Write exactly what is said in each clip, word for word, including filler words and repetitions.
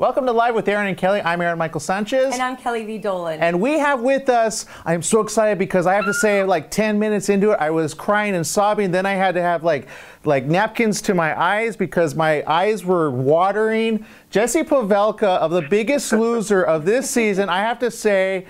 Welcome to Live with Aaron and Kelly. I'm Aaron Michael Sanchez. And I'm Kelly V. Dolan. And we have with us, I'm so excited because I have to say like ten minutes into it, I was crying and sobbing. Then I had to have like like napkins to my eyes because my eyes were watering. Jesse Pavelka of The Biggest Loser of this season. I have to say,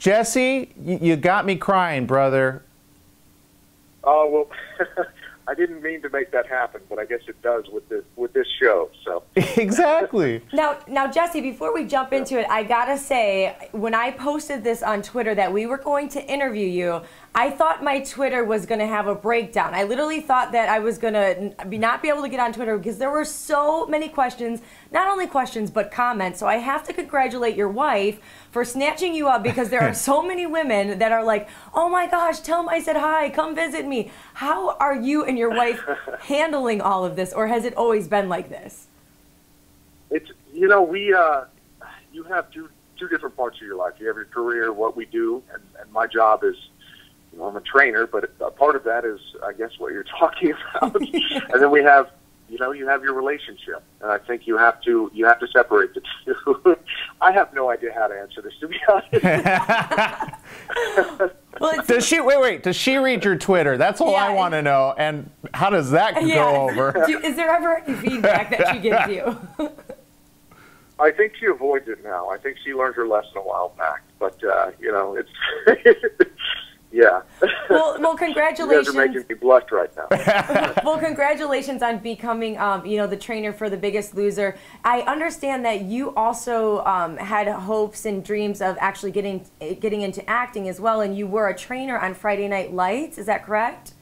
Jesse, you got me crying, brother. Oh, well... I didn't mean to make that happen, but I guess it does with this with this show. So exactly. now, now, Jesse, before we jump yeah. into it, I gotta say, when I posted this on Twitter that we were going to interview you, I thought my Twitter was gonna have a breakdown. I literally thought that I was gonna be not be able to get on Twitter because there were so many questions, not only questions but comments. So I have to congratulate your wife for snatching you up because there are so many women that are like, "Oh my gosh, tell them I said hi, come visit me." How are you and your wife handling all of this, or has it always been like this? It's, you know, we uh, you have two two different parts of your life. You have your career, what we do, and, and my job is, you know, I'm a trainer, but a part of that is, I guess, what you're talking about. yeah. And then we have, you know, you have your relationship, and I think you have to you have to separate the two. I have no idea how to answer this, to be honest. Well, does she wait? Wait, does she read your Twitter? That's all yeah, I want to know. And how does that yeah. go over? Do, is there ever any feedback that she gives you? I think she avoids it now. I think she learned her lesson a while back. But uh, you know, it's yeah. Well, well, congratulations. You guys are making me blush right now. Well, congratulations on becoming, um, you know, the trainer for The Biggest Loser. I understand that you also um, had hopes and dreams of actually getting getting into acting as well, and you were a trainer on Friday Night Lights. Is that correct?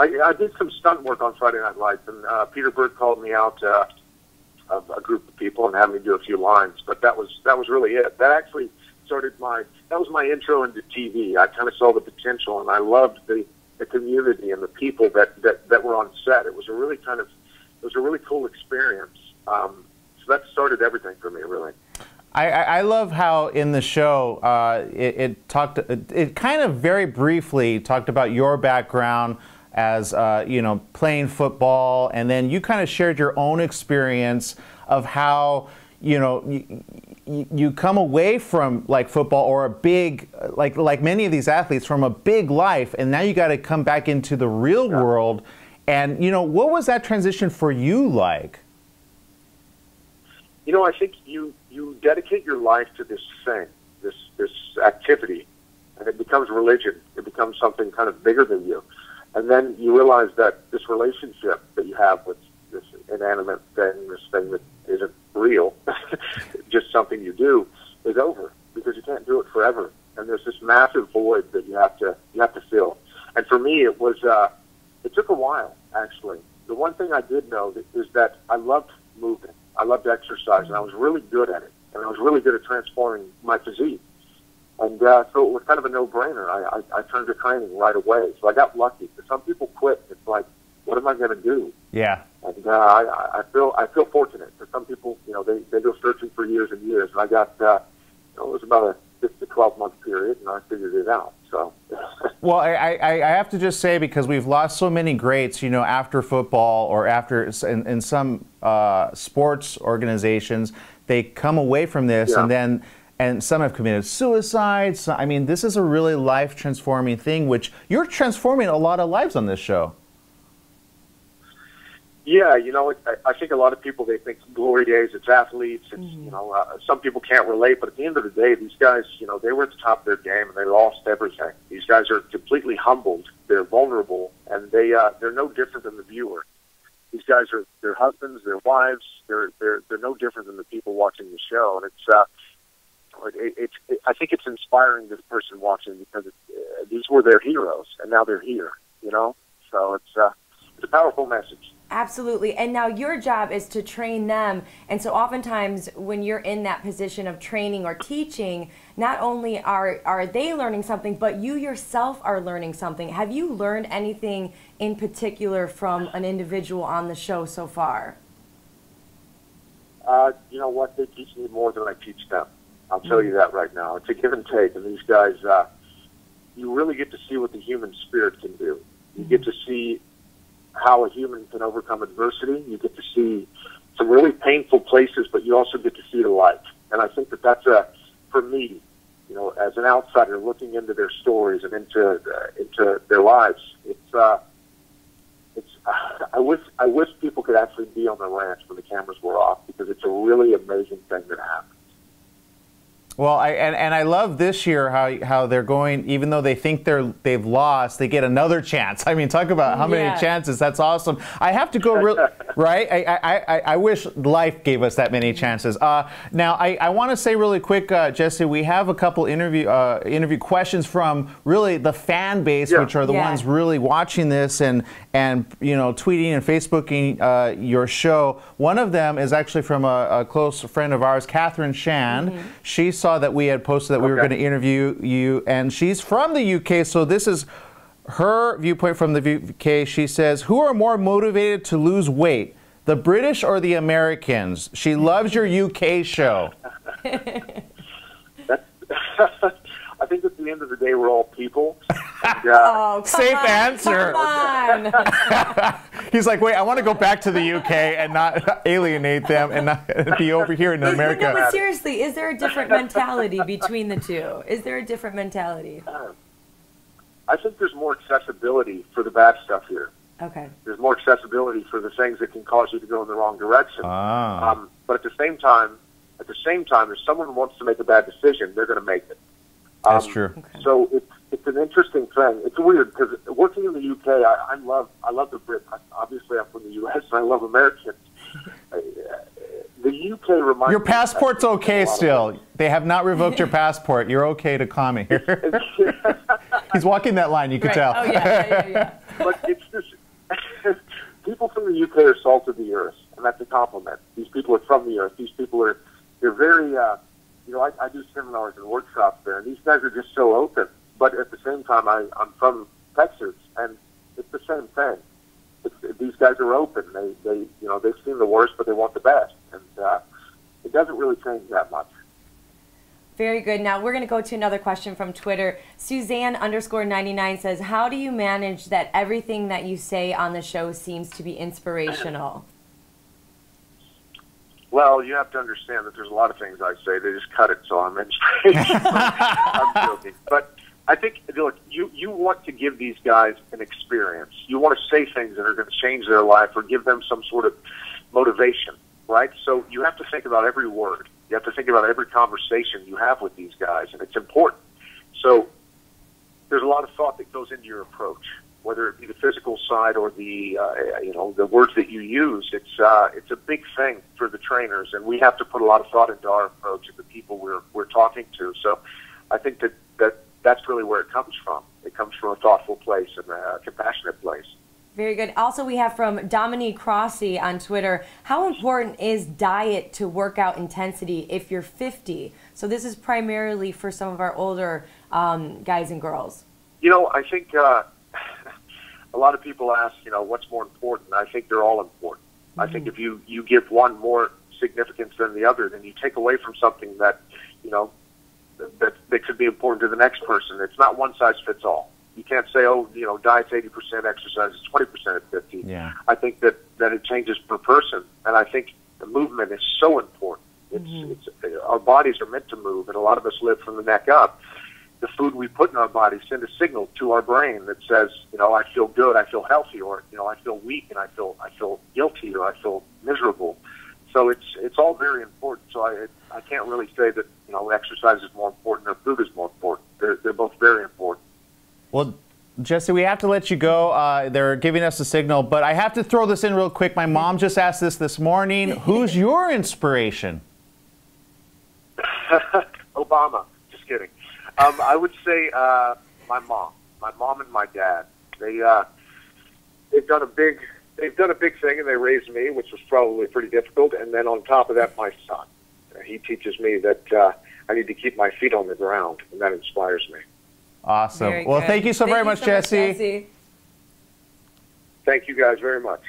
I, I did some stunt work on Friday Night Lights, and uh, Peter Berg called me out uh, of a group of people and had me do a few lines, but that was that was really it. That actually started my, that was my intro into T V. I kind of saw the potential, and I loved the, the community and the people that, that, that were on set. It was a really kind of, it was a really cool experience. Um, so that started everything for me, really. I, I love how in the show, uh, it, it talked, it, it kind of very briefly talked about your background as, uh, you know, playing football, and then you kind of shared your own experience of how, you know, you, you come away from like football or a big, like like many of these athletes, from a big life, and now you got to come back into the real yeah. world. And you know, what was that transition for you like? You know, I think you you dedicate your life to this thing, this this activity, and it becomes religion. It becomes something kind of bigger than you. And then you realize that this relationship that you have with this inanimate thing, this thing that isn't real, just something you do, is over, because you can't do it forever. And there's this massive void that you have to you have to fill. And for me, it was uh, it took a while, actually. The one thing I did know that, is that I loved moving, I loved exercise, and I was really good at it, and I was really good at transforming my physique. And uh, so it was kind of a no-brainer. I, I I turned to training right away, so I got lucky. But some people quit. It's like, what am I going to do? Yeah. And uh, I, I feel I feel fortunate. For some people, you know, they, they go searching for years and years. And I got, uh, you know, it was about a six to twelve month period, and I figured it out. So. Well, I, I, I have to just say, because we've lost so many greats, you know, after football or after in, in some uh, sports organizations, they come away from this yeah. and then and some have committed suicide. So, I mean, this is a really life-transforming thing, which you're transforming a lot of lives on this show. Yeah, you know, I think a lot of people, they think glory days, it's athletes, it's, mm-hmm. you know, uh, some people can't relate, but at the end of the day, these guys, you know, they were at the top of their game, and they lost everything. These guys are completely humbled, they're vulnerable, and they, uh, they're no different than the viewer. These guys are their husbands, their wives, they're, they're, they're no different than the people watching the show, and it's, uh, it, it, it, I think it's inspiring to the person watching, because it, uh, these were their heroes, and now they're here, you know, so it's, uh, it's a powerful message. Absolutely. And now your job is to train them. And so oftentimes when you're in that position of training or teaching, not only are, are they learning something, but you yourself are learning something. Have you learned anything in particular from an individual on the show so far? Uh, you know what? They teach me more than I teach them. I'll tell you that right now. It's a give and take. And these guys, uh, you really get to see what the human spirit can do. You get to see how a human can overcome adversity. You get to see some really painful places, but you also get to see the light. And I think that that's a, for me, you know, as an outsider looking into their stories and into uh, into their lives, it's uh, it's. Uh, I wish I wish people could actually be on the ranch when the cameras were off, because it's a really amazing thing that happens. Well, I and, and I love this year how how they're going. Even though they think they're they've lost, they get another chance. I mean, talk about how many yeah. chances. That's awesome. I have to go real. Right? I, I, I, I wish life gave us that many chances. Uh, now, I, I want to say really quick, uh, Jesse, we have a couple interview uh, interview questions from really the fan base, yeah. which are the yeah. ones really watching this and, and you know, tweeting and Facebooking uh, your show. One of them is actually from a, a close friend of ours, Katherine Shand. Mm-hmm. She saw that we had posted that we okay. were going to interview you, and she's from the U K, so this is her viewpoint from the U K. She says, who are more motivated to lose weight, the British or the Americans? She loves your U K show. That's, I think at the end of the day, we're all people. And, uh, oh, safe on, answer. Come on. He's like, wait, I want to go back to the U K and not alienate them and not be over here in is, America. No, but seriously, is there a different mentality between the two? Is there a different mentality? Uh, I think there's more accessibility for the bad stuff here. Okay. There's more accessibility for the things that can cause you to go in the wrong direction. Ah. Um, but at the same time, at the same time, if someone wants to make a bad decision, they're going to make it. Um, That's true. Okay. So it's it's an interesting thing. It's weird because working in the U K, I, I love I love the Brit. Obviously, I'm from the U S and I love Americans. The U K reminds your passport's me okay still. They have not revoked your passport. You're okay to come here. He's walking that line, you can right. tell. Oh, yeah, yeah, yeah. But it's this, people from the U K are salt of the earth, and that's a compliment. These people are from the earth. These people are, they're very, uh, you know, I, I do seminars and workshops there, and these guys are just so open. But at the same time, I, I'm from Texas, and it's the same thing. It's, these guys are open. They, they, you know, they've seen the worst, but they want the best. And uh, it doesn't really change that much. Very good. Now we're going to go to another question from Twitter. Suzanne underscore ninety-nine says, how do you manage that everything that you say on the show seems to be inspirational? Well, you have to understand that there's a lot of things I say. They just cut it, so I'm inspirational. I'm joking. But I think, look, you, you want to give these guys an experience. You want to say things that are going to change their life or give them some sort of motivation, right? So you have to think about every word. You have to think about every conversation you have with these guys, and it's important. So there's a lot of thought that goes into your approach, whether it be the physical side or the uh, you know the words that you use. It's uh, it's a big thing for the trainers, and we have to put a lot of thought into our approach and the people we're we're talking to. So I think that that that's really where it comes from. It comes from a thoughtful place and a compassionate place. Very good. Also, we have from Dominique Crossy on Twitter, how important is diet to workout intensity if you're fifty? So this is primarily for some of our older um, guys and girls. You know, I think uh, a lot of people ask, you know, what's more important? I think they're all important. Mm-hmm. I think if you, you give one more significance than the other, then you take away from something that, you know, that, that could be important to the next person. It's not one size fits all. You can't say, oh, you know, diet's eighty percent, exercise is twenty percent at fifty. Yeah. I think that, that it changes per person. And I think the movement is so important. It's, mm-hmm. it's, our bodies are meant to move, and a lot of us live from the neck up. The food we put in our body sends a signal to our brain that says, you know, I feel good, I feel healthy, or, you know, I feel weak, and I feel, I feel guilty, or I feel miserable. So it's, it's all very important. So I, I can't really say that, you know, exercise is more important or food is more important. They're, they're both very important. Well, Jesse, we have to let you go. Uh, they're giving us a signal, but I have to throw this in real quick. My mom just asked this this morning. Who's your inspiration? Obama. Just kidding. Um, I would say uh, my mom. My mom and my dad. They uh, they've done a big they've done a big thing, and they raised me, which was probably pretty difficult. And then on top of that, my son. He teaches me that uh, I need to keep my feet on the ground, and that inspires me. Awesome. Well, thank you so very much, Jesse. Thank you guys very much.